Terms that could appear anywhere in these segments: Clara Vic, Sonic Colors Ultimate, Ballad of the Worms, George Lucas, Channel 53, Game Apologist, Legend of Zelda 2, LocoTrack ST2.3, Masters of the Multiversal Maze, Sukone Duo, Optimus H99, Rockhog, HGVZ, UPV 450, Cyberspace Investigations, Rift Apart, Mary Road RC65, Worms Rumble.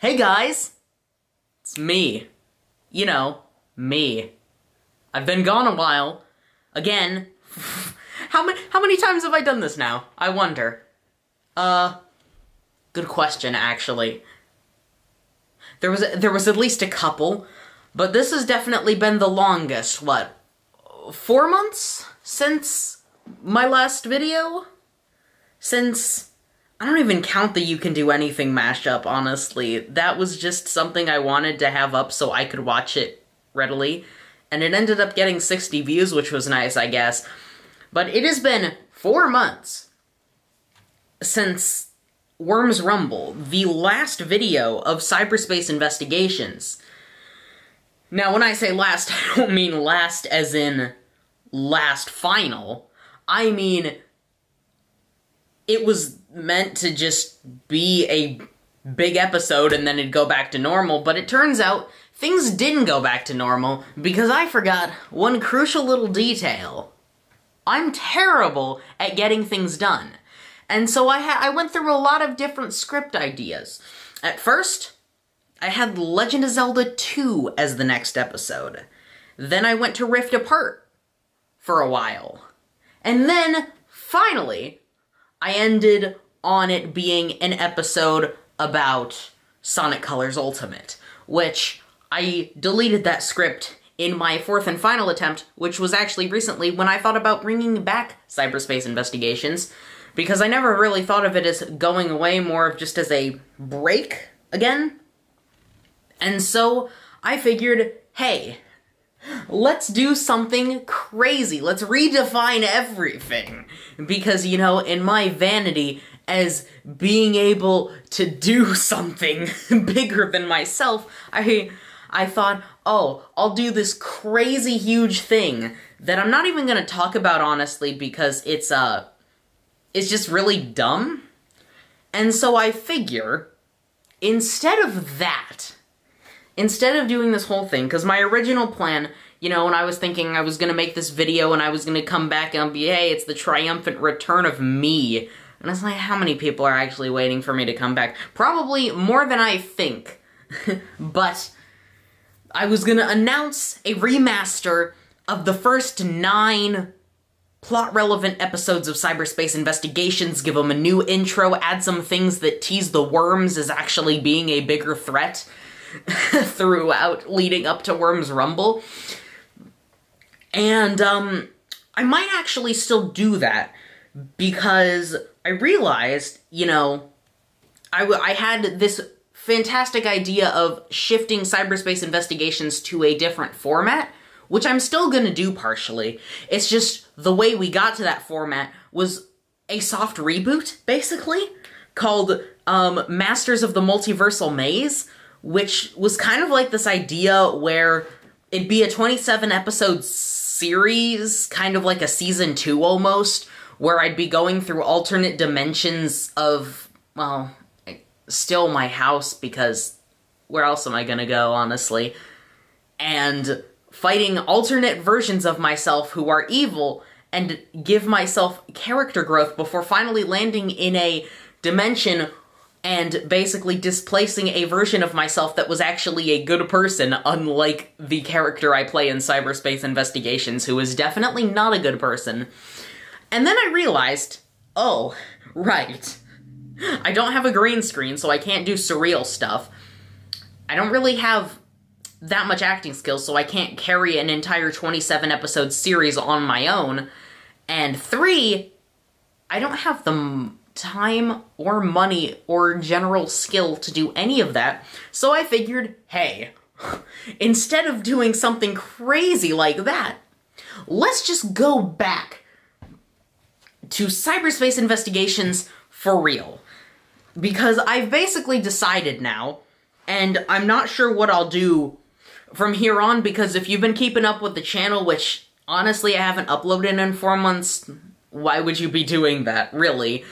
Hey guys, it's me, you know, me. I've been gone a while, again. How many times have I done this now? I wonder. Good question, actually. There was at least a couple, but this has definitely been the longest, what, 4 months since my last video? Since... I don't even count the You Can Do Anything mashup, honestly. That was just something I wanted to have up so I could watch it readily. And it ended up getting 60 views, which was nice, I guess. But it has been 4 months since Worms Rumble, the last video of Cyberspace Investigations. Now, when I say last, I don't mean last as in last final. I mean... it was meant to just be a big episode and then it'd go back to normal, but it turns out things didn't go back to normal because I forgot one crucial little detail. I'm terrible at getting things done, and so I went through a lot of different script ideas. At first, I had Legend of Zelda 2 as the next episode. Then I went to Rift Apart for a while. And then, finally, I ended on it being an episode about Sonic Colors Ultimate, which I deleted that script in my fourth and final attempt, which was actually recently when I thought about bringing back Cyberspace Investigations, because I never really thought of it as going away, more of just as a break again. And so I figured, hey, let's do something crazy. Let's redefine everything. Because, you know, in my vanity as being able to do something bigger than myself, I thought, oh, I'll do this crazy huge thing that I'm not even gonna talk about, honestly, because it's just really dumb. And so I figure, instead of that, instead of doing this whole thing, because my original plan, you know, when I was thinking I was going to make this video and I was going to come back and be, hey, it's the triumphant return of me. And I was like, how many people are actually waiting for me to come back? Probably more than I think. But I was going to announce a remaster of the first 9 plot-relevant episodes of Cyberspace Investigations, give them a new intro, add some things that tease the worms as actually being a bigger threat throughout leading up to Worms Rumble. And I might actually still do that because I realized, you know, I had this fantastic idea of shifting Cyberspace Investigations to a different format, which I'm still gonna do partially. It's just the way we got to that format was a soft reboot, basically, called Masters of the Multiversal Maze, which was kind of like this idea where it'd be a 27-episode series, kind of like a season 2 almost, where I'd be going through alternate dimensions of, well, still my house, because where else am I gonna go, honestly? And fighting alternate versions of myself who are evil, and give myself character growth before finally landing in a dimension and basically displacing a version of myself that was actually a good person, unlike the character I play in Cyberspace Investigations, who is definitely not a good person. And then I realized, oh, right. I don't have a green screen, so I can't do surreal stuff. I don't really have that much acting skill, so I can't carry an entire 27-episode series on my own. And 3, I don't have the time or money or general skill to do any of that, so I figured, hey, instead of doing something crazy like that, let's just go back to Cyberspace Investigations for real. Because I've basically decided now, and I'm not sure what I'll do from here on, because if you've been keeping up with the channel, which honestly I haven't uploaded in 4 months, why would you be doing that, really?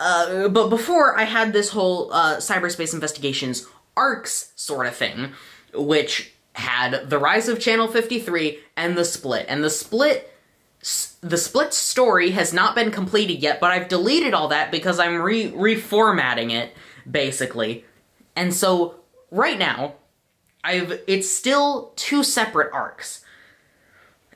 But before, I had this whole Cyberspace Investigations arcs sort of thing, which had the rise of Channel 53 and the split. And the split story has not been completed yet, but I've deleted all that because I'm reformatting it, basically. And so, right now, it's still two separate arcs.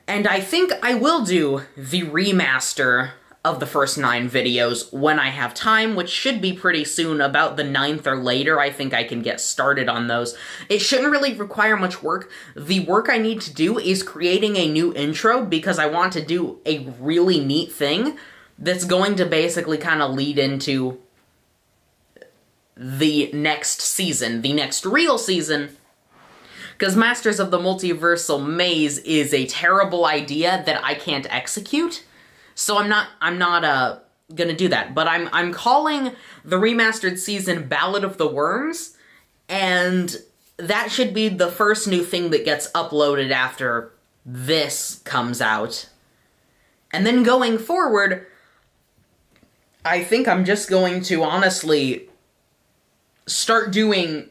And I think I will do the remaster of the first 9 videos when I have time, which should be pretty soon, about the 9th or later. I think I can get started on those. It shouldn't really require much work. The work I need to do is creating a new intro, because I want to do a really neat thing that's going to basically kind of lead into the next season, the next real season, because Masters of the Multiversal Maze is a terrible idea that I can't execute. So I'm not gonna do that, but I'm calling the remastered season Ballad of the Worms, and that should be the first new thing that gets uploaded after this comes out. And then going forward, I think I'm just going to honestly start doing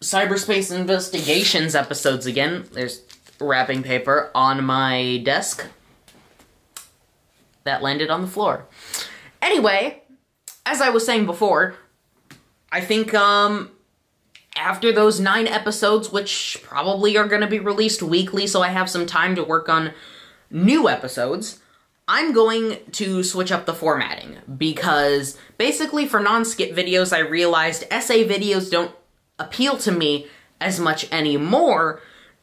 Cyberspace Investigations episodes again. There's wrapping paper on my desk. That landed on the floor. Anyway, as I was saying before, I think after those 9 episodes, which probably are going to be released weekly, so I have some time to work on new episodes, I'm going to switch up the formatting, because basically for non-skip videos, I realized essay videos don't appeal to me as much anymore,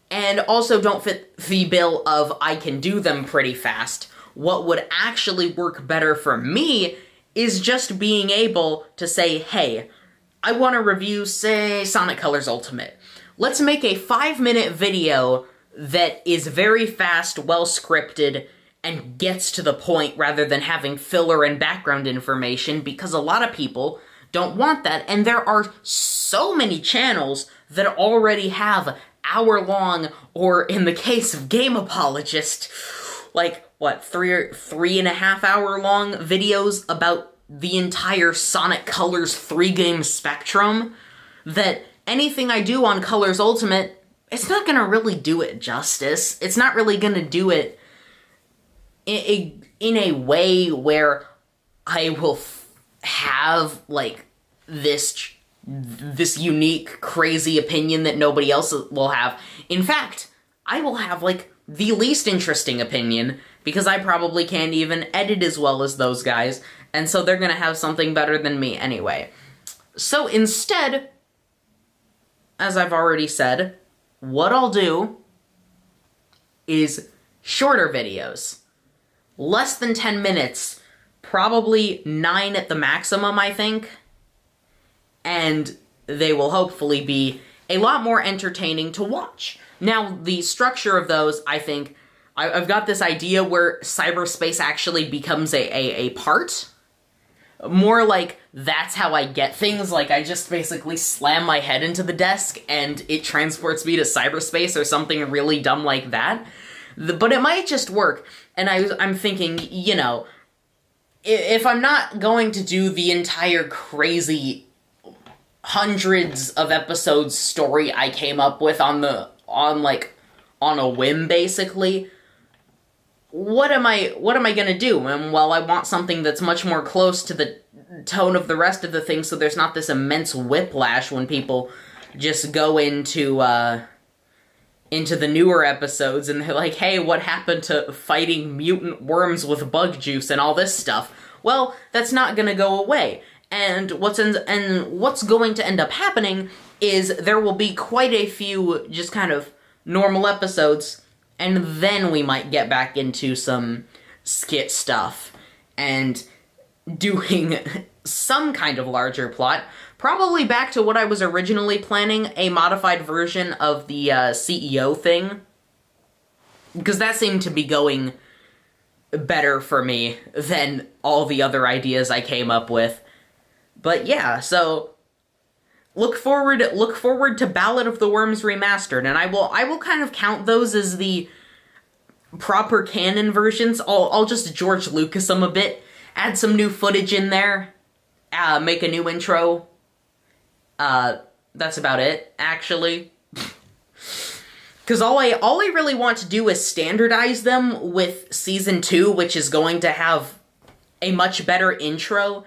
and also don't fit the bill of I can do them pretty fast. What would actually work better for me is just being able to say, hey, I want to review, say, Sonic Colors Ultimate. Let's make a 5-minute video that is very fast, well-scripted, and gets to the point rather than having filler and background information, because a lot of people don't want that. And there are so many channels that already have hour-long, or in the case of Game Apologist, like, what, 3 or 3.5 hour long videos about the entire Sonic Colors 3-game spectrum, that anything I do on Colors Ultimate, it's not gonna really do it justice. It's not really gonna do it in a way where I will have, like, this unique, crazy opinion that nobody else will have. In fact, I will have, like, the least interesting opinion, because I probably can't even edit as well as those guys, and so they're gonna have something better than me anyway. So instead, as I've already said, what I'll do is shorter videos. Less than 10 minutes, probably 9 at the maximum, I think, and they will hopefully be a lot more entertaining to watch. Now, the structure of those, I think, I've got this idea where cyberspace actually becomes a part. More like, that's how I get things, like I just basically slam my head into the desk and it transports me to cyberspace or something really dumb like that. But it might just work, and I'm thinking, you know, if I'm not going to do the entire crazy hundreds of episodes story I came up with on a whim, basically, what am I gonna do? And well, I want something that's much more close to the tone of the rest of the thing, so there's not this immense whiplash when people just go into the newer episodes and they're like, hey, what happened to fighting mutant worms with bug juice and all this stuff? Well, that's not gonna go away. And what's going to end up happening is there will be quite a few just kind of normal episodes, and then we might get back into some skit stuff and doing some kind of larger plot. Probably back to what I was originally planning, a modified version of the CEO thing, because that seemed to be going better for me than all the other ideas I came up with. But yeah, so look forward to Ballad of the Worms Remastered, and I will kind of count those as the proper canon versions. I'll just George Lucas them a bit add some new footage in there, make a new intro. That's about it, actually. Because all I really want to do is standardize them with Season 2, which is going to have a much better intro.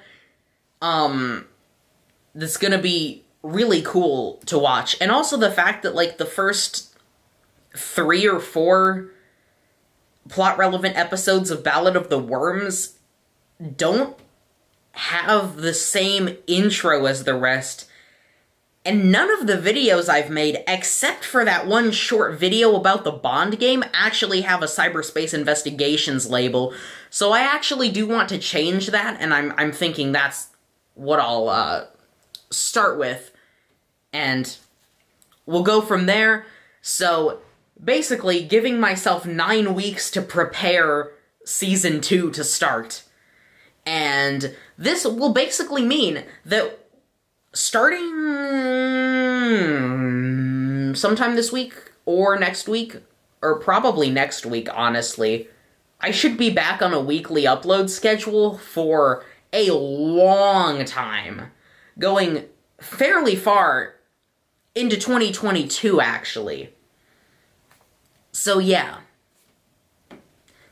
That's gonna be really cool to watch. And also the fact that, like, the first 3 or 4 plot-relevant episodes of Ballad of the Worms don't have the same intro as the rest. And none of the videos I've made, except for that one short video about the Bond game, actually have a Cyberspace Investigations label. So I actually do want to change that, and I'm thinking that's what I'll start with. And we'll go from there. So basically, giving myself 9 weeks to prepare Season 2 to start. And this will basically mean that starting sometime this week or next week, or probably next week, honestly, I should be back on a weekly upload schedule for a long time, going fairly far into 2022, actually. So yeah,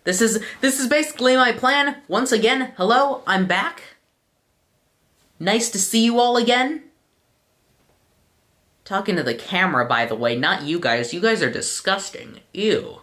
this is basically my plan. Once again, hello, I'm back. Nice to see you all again. Talking to the camera, by the way, not you guys. You guys are disgusting. Ew.